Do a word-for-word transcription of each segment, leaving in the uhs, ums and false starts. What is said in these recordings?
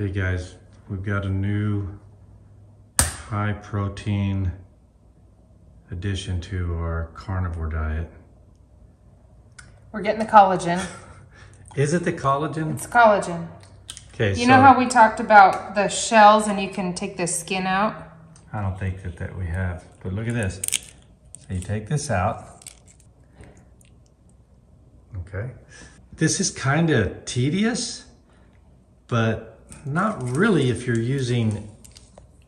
Okay guys, we've got a new high protein addition to our carnivore diet. We're getting the collagen. Is it the collagen? It's collagen. Okay, you so know how we talked about the shells and you can take the skin out? I don't think that, that we have, but look at this. So you take this out. Okay. This is kind of tedious, but not really if you're using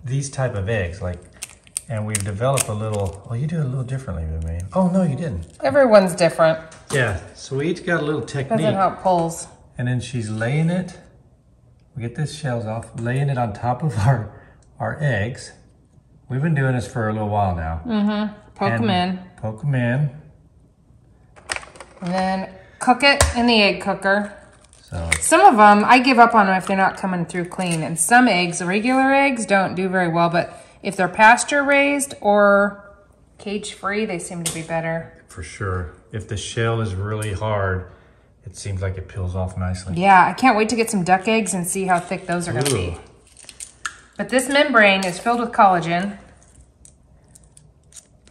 these type of eggs. Like, and we've developed a little, well, you do it a little differently than me. Oh, no, you didn't. Everyone's different. Yeah, so we each got a little technique. Depends on how it pulls. And then she's laying it, we get this shells off, laying it on top of our, our eggs. We've been doing this for a little while now. Mm-hmm, poke and them in. Poke them in. And then cook it in the egg cooker. So some of them, I give up on them if they're not coming through clean. And some eggs, regular eggs, don't do very well, but if they're pasture raised or cage free, they seem to be better. For sure. If the shell is really hard, it seems like it peels off nicely. Yeah, I can't wait to get some duck eggs and see how thick those are going to be. But this membrane is filled with collagen.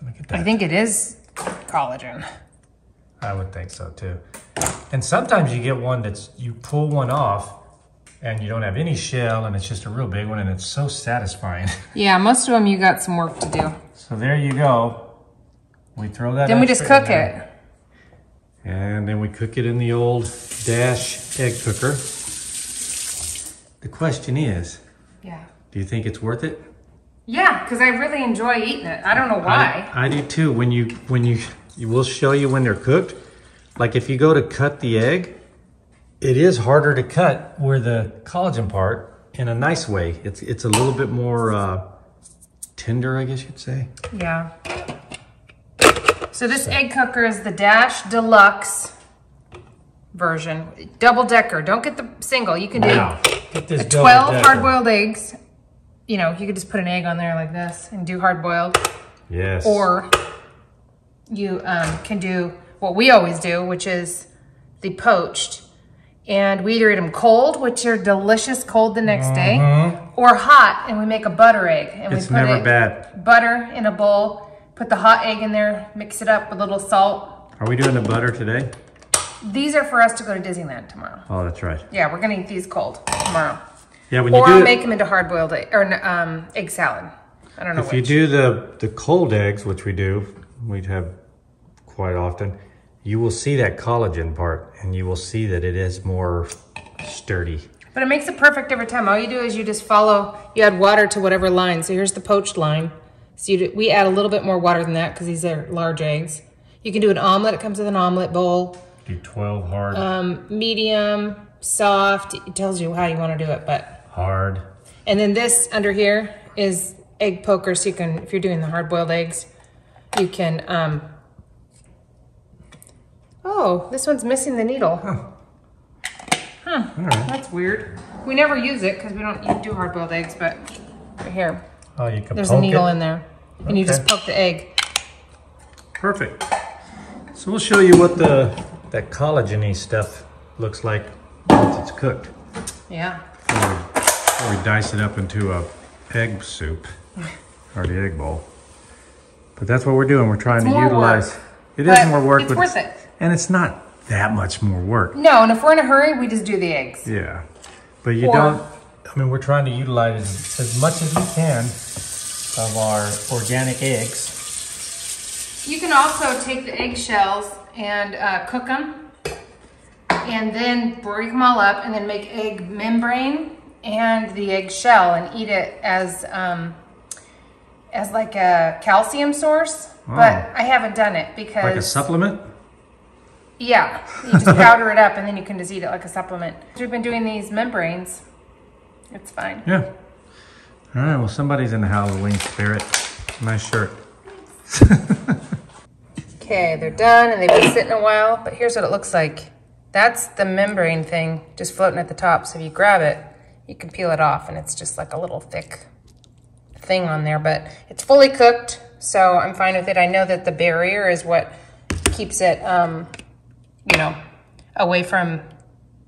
Look at that. I think it is collagen. I would think so too. And sometimes you get one that's, you pull one off and you don't have any shell and it's just a real big one and it's so satisfying. Yeah, most of them you got some work to do. So there you go. We throw that in. Then we just cook it. And then we cook it in the old Dash egg cooker. The question is, yeah, do you think it's worth it? Yeah, because I really enjoy eating it. I don't know why. I, I do too. When you, when you, we'll show you when they're cooked. Like if you go to cut the egg, it is harder to cut where the collagen part in a nice way. It's it's a little bit more uh, tender, I guess you'd say. Yeah. So this so. egg cooker is the Dash Deluxe version, double decker. Don't get the single. You can do wow. get this twelve hard-boiled eggs. You know, you could just put an egg on there like this and do hard-boiled. Yes. Or you um, can do what we always do, which is the poached. And we either eat them cold, which are delicious cold the next mm-hmm. day, or hot, and we make a butter egg. And it's we put never egg, bad. Butter in a bowl, put the hot egg in there, mix it up with a little salt. Are we doing the butter today? These are for us to go to Disneyland tomorrow. Oh, that's right. Yeah, we're going to eat these cold tomorrow. Yeah, when you or do Or make them into hard-boiled egg, or um, egg salad. I don't know If which. you do the, the cold eggs, which we do, we'd have quite often, you will see that collagen part and you will see that it is more sturdy. But it makes it perfect every time. All you do is you just follow, you add water to whatever line. So here's the poached line. So you do, we add a little bit more water than that because these are large eggs. You can do an omelet. It comes with an omelet bowl. Do twelve hard. Um, medium, soft. It tells you how you want to do it, but. Hard. And then this under here is egg poker. So you can, if you're doing the hard boiled eggs, you can, um, oh, this one's missing the needle. Huh. Huh. All right. That's weird. We never use it because we don't do hard-boiled eggs, but right here. Oh, you can There's poke a needle it. in there. And okay. you just poke the egg. Perfect. So we'll show you what the that collagen-y stuff looks like once it's cooked. Yeah. Before we, before we dice it up into a egg soup or the egg bowl. But that's what we're doing. We're trying it's to utilize. Work. It but is more work. It's but worth it's, it. And it's not that much more work. No, and if we're in a hurry, we just do the eggs. Yeah. But you or, don't, I mean, we're trying to utilize as, as much as we can of our organic eggs. You can also take the eggshells and uh, cook them and then break them all up and then make egg membrane and the eggshell and eat it as, um, as like a calcium source. Oh. But I haven't done it because... Like a supplement? Yeah, you just powder it up and then you can just eat it like a supplement. We've been doing these membranes. It's fine. Yeah. All right, well, somebody's in the Halloween spirit. Nice shirt. Okay, they're done and they've been sitting a while, but here's what it looks like. That's the membrane thing just floating at the top. So if you grab it, you can peel it off and it's just like a little thick thing on there, but it's fully cooked. So I'm fine with it. I know that the barrier is what keeps it, um, you know, away from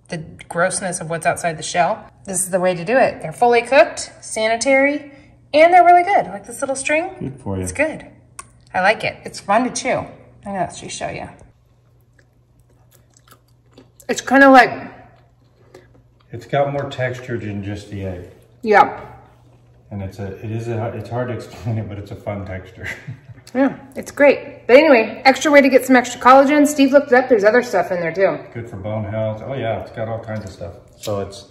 the grossness of what's outside the shell. This is the way to do it. They're fully cooked, sanitary, and they're really good. Like this little string. Good for you. It's good. I like it. It's fun to chew. I know, let me show you. It's kind of like... It's got more texture than just the egg. Yeah. And it's a, it is a, it's hard to explain it, but it's a fun texture. Yeah, it's great. But anyway, extra way to get some extra collagen. Steve looked it up. There's other stuff in there too. Good for bone health. Oh yeah, it's got all kinds of stuff. So it's,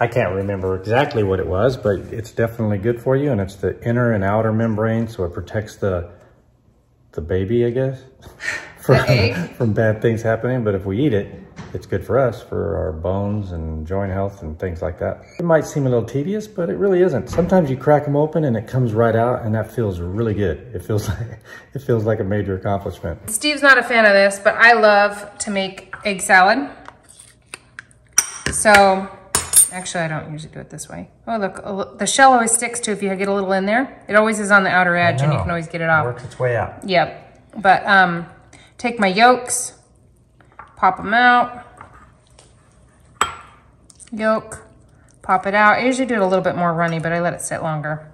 I can't remember exactly what it was, but it's definitely good for you. And it's the inner and outer membrane, so it protects the the baby, I guess, from from bad things happening. But if we eat it, it's good for us, for our bones and joint health and things like that. It might seem a little tedious, but it really isn't. Sometimes you crack them open and it comes right out, and that feels really good. It feels like, it feels like a major accomplishment. Steve's not a fan of this, but I love to make egg salad. So, actually I don't usually do it this way. Oh look, the shell always sticks to if you get a little in there. It always is on the outer edge and you can always get it off. It works its way out. Yep, but um, take my yolks, pop them out. Yolk, pop it out. I usually do it a little bit more runny, but I let it sit longer.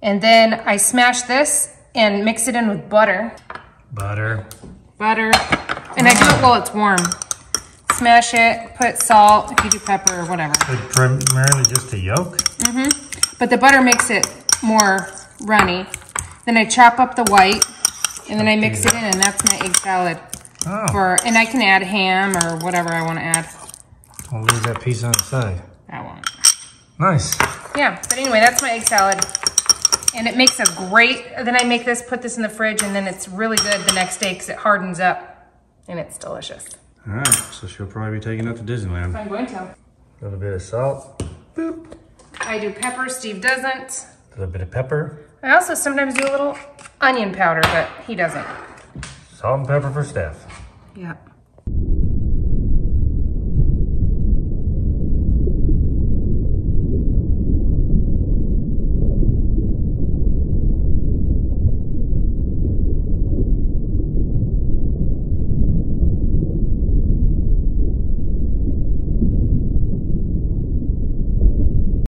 And then I smash this and mix it in with butter. Butter. Butter. And I do it while it's warm. Smash it, put salt, if you do pepper or whatever. It's primarily just a yolk? Mm-hmm. But the butter makes it more runny. Then I chop up the white, and then I mix it in, and that's my egg salad. Oh. For, and I can add ham or whatever I want to add. I'll leave that piece on the side. I won't. Nice. Yeah, but anyway, that's my egg salad. And it makes a great, then I make this, put this in the fridge, and then it's really good the next day because it hardens up and it's delicious. All right, so she'll probably be taking it to Disneyland. That's what I'm going to. A little bit of salt. Boop. I do pepper, Steve doesn't. A little bit of pepper. I also sometimes do a little onion powder, but he doesn't. Salt and pepper for Steph. Yeah.